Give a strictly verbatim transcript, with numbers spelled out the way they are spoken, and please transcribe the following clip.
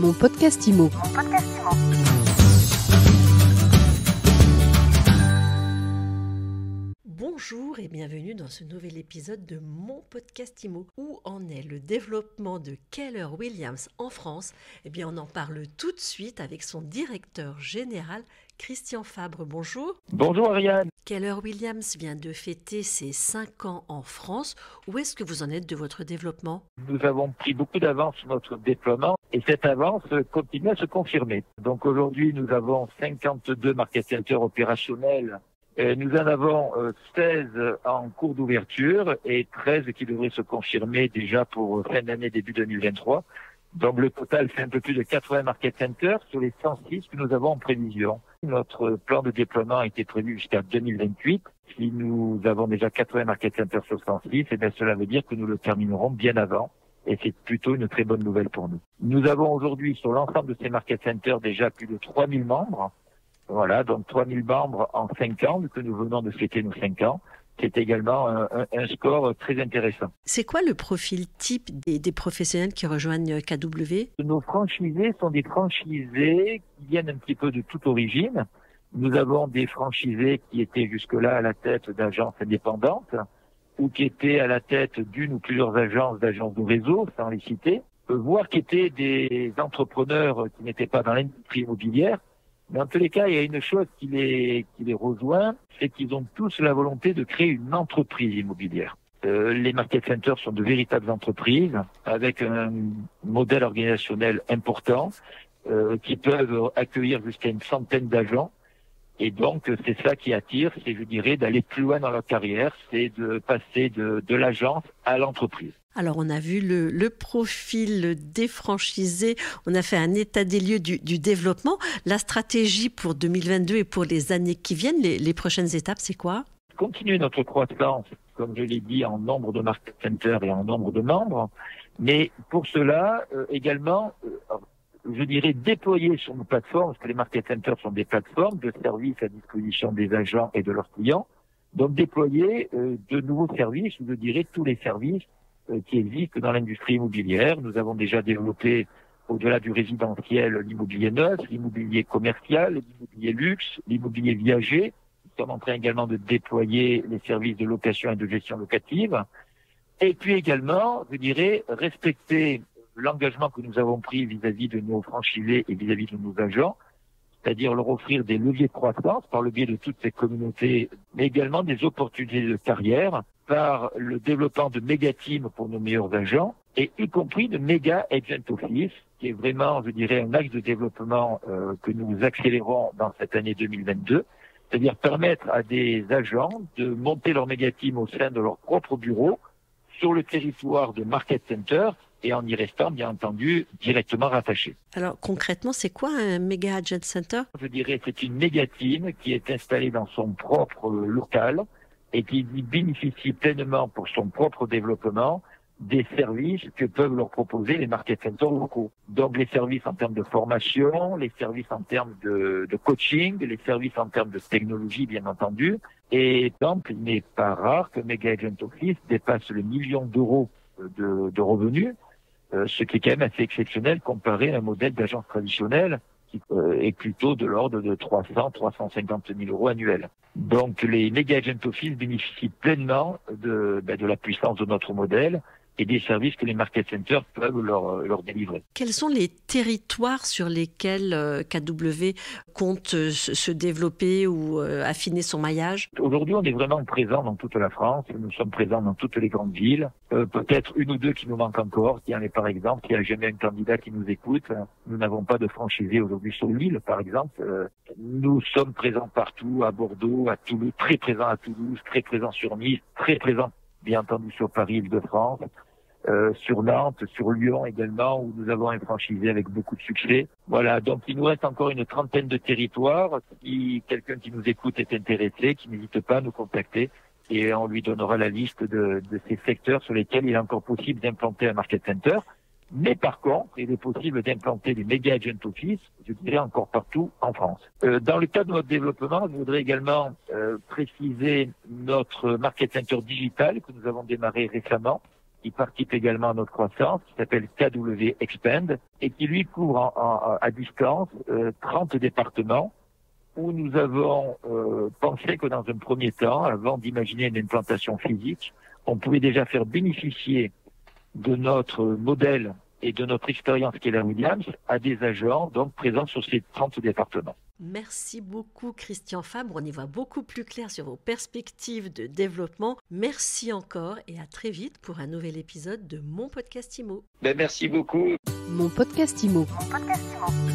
Mon Podcast Immo. Mon Podcast Immo. Bonjour et bienvenue dans ce nouvel épisode de Mon Podcast Immo. Où en est le développement de Keller Williams en France? Eh bien, on en parle tout de suite avec son directeur général, Christian Fabre. Bonjour. Bonjour Ariane. Keller Williams vient de fêter ses cinq ans en France. Où est-ce que vous en êtes de votre développement? Nous avons pris beaucoup d'avance sur notre déploiement et cette avance continue à se confirmer. Donc aujourd'hui, nous avons cinquante-deux Market Center opérationnels. Nous en avons seize en cours d'ouverture et treize qui devraient se confirmer déjà pour fin d'année, début deux mille vingt-trois. Donc le total fait un peu plus de quatre-vingts Market Centers sur les cent six que nous avons en prévision. Notre plan de déploiement a été prévu jusqu'à deux mille vingt-huit. Si nous avons déjà quatre-vingts Market Centers sur cent six, eh bien cela veut dire que nous le terminerons bien avant. Et c'est plutôt une très bonne nouvelle pour nous. Nous avons aujourd'hui sur l'ensemble de ces Market Centers déjà plus de trois mille membres. Voilà, donc trois mille membres en cinq ans, que nous venons de fêter nos cinq ans. C'est également un, un, un score très intéressant. C'est quoi le profil type des, des professionnels qui rejoignent K W? Nos franchisés sont des franchisés qui viennent un petit peu de toute origine. Nous avons des franchisés qui étaient jusque-là à la tête d'agences indépendantes ou qui étaient à la tête d'une ou plusieurs agences d'agences de réseau, sans les citer, voire qui étaient des entrepreneurs qui n'étaient pas dans l'industrie immobilière. Mais en tous les cas, il y a une chose qui les, qui les rejoint, c'est qu'ils ont tous la volonté de créer une entreprise immobilière. Euh, les market centers sont de véritables entreprises avec un modèle organisationnel important euh, qui peuvent accueillir jusqu'à une centaine d'agents. Et donc, c'est ça qui attire, c'est, je dirais, d'aller plus loin dans leur carrière, c'est de passer de, de l'agence à l'entreprise. Alors, on a vu le, le profil des franchisés, on a fait un état des lieux du, du développement. La stratégie pour deux mille vingt-deux et pour les années qui viennent, les, les prochaines étapes, c'est quoi? Continuer notre croissance, comme je l'ai dit, en nombre de market centers et en nombre de membres. Mais pour cela, euh, également... Euh, je dirais, déployer sur nos plateformes, parce que les market centers sont des plateformes de services à disposition des agents et de leurs clients, donc déployer euh, de nouveaux services, je dirais tous les services euh, qui existent dans l'industrie immobilière. Nous avons déjà développé, au-delà du résidentiel, l'immobilier neuf, l'immobilier commercial, l'immobilier luxe, l'immobilier viager. Nous sommes en train également de déployer les services de location et de gestion locative. Et puis également, je dirais, respecter l'engagement que nous avons pris vis-à-vis de nos franchisés et vis-à-vis de nos agents, c'est-à-dire leur offrir des leviers de croissance par le biais de toutes ces communautés, mais également des opportunités de carrière par le développement de méga-teams pour nos meilleurs agents, et y compris de Mega Agent Office, qui est vraiment, je dirais, un axe de développement euh, que nous accélérons dans cette année deux mille vingt-deux, c'est-à-dire permettre à des agents de monter leur méga-team au sein de leur propre bureau sur le territoire de Market Center, et en y restant, bien entendu, directement rattaché. Alors, concrètement, c'est quoi un Mega Agent Center? Je dirais que c'est une méga team qui est installée dans son propre local et qui bénéficie pleinement pour son propre développement des services que peuvent leur proposer les market centers locaux. Donc, les services en termes de formation, les services en termes de, de coaching, les services en termes de technologie, bien entendu. Et donc, il n'est pas rare que Mega Agent Office dépasse le million d'euros de, de revenus. Euh, ce qui est quand même assez exceptionnel comparé à un modèle d'agence traditionnelle qui euh, est plutôt de l'ordre de trois cents à trois cent cinquante mille euros annuels. Donc les Mega Agent Office bénéficient pleinement de, bah, de la puissance de notre modèle et des services que les market centers peuvent leur, leur délivrer. Quels sont les territoires sur lesquels K W compte se développer ou affiner son maillage? Aujourd'hui, on est vraiment présent dans toute la France. Nous sommes présents dans toutes les grandes villes. Euh, peut-être une ou deux qui nous manquent encore. S'il y en a, par exemple, s'il n'y a jamais un candidat qui nous écoute, nous n'avons pas de franchisé aujourd'hui sur l'île, par exemple. Euh, nous sommes présents partout, à Bordeaux, à Toulouse, très présents à Toulouse, très présents sur Nice, très présents bien entendu sur Paris, Île-de-France, euh, sur Nantes, sur Lyon également, où nous avons un franchisé avec beaucoup de succès. Voilà, donc il nous reste encore une trentaine de territoires. Si quelqu'un qui nous écoute est intéressé, qui n'hésite pas à nous contacter, et on lui donnera la liste de, de ces secteurs sur lesquels il est encore possible d'implanter un market center. Mais par contre, il est possible d'implanter des Mega Agent Office, je dirais encore partout en France. Euh, dans le cadre de notre développement, je voudrais également euh, préciser notre Market Center digital que nous avons démarré récemment qui participe également à notre croissance, qui s'appelle K W Expand, et qui lui couvre en, en, à distance euh, trente départements, où nous avons euh, pensé que dans un premier temps, avant d'imaginer une implantation physique, on pouvait déjà faire bénéficier de notre modèle et de notre expérience Keller Williams à des agents donc présents sur ces trente départements. Merci beaucoup Christian Fabre, on y voit beaucoup plus clair sur vos perspectives de développement. Merci encore et à très vite pour un nouvel épisode de Mon Podcast Immo. Ben, merci beaucoup. Mon Podcast Immo. Mon Podcast Immo.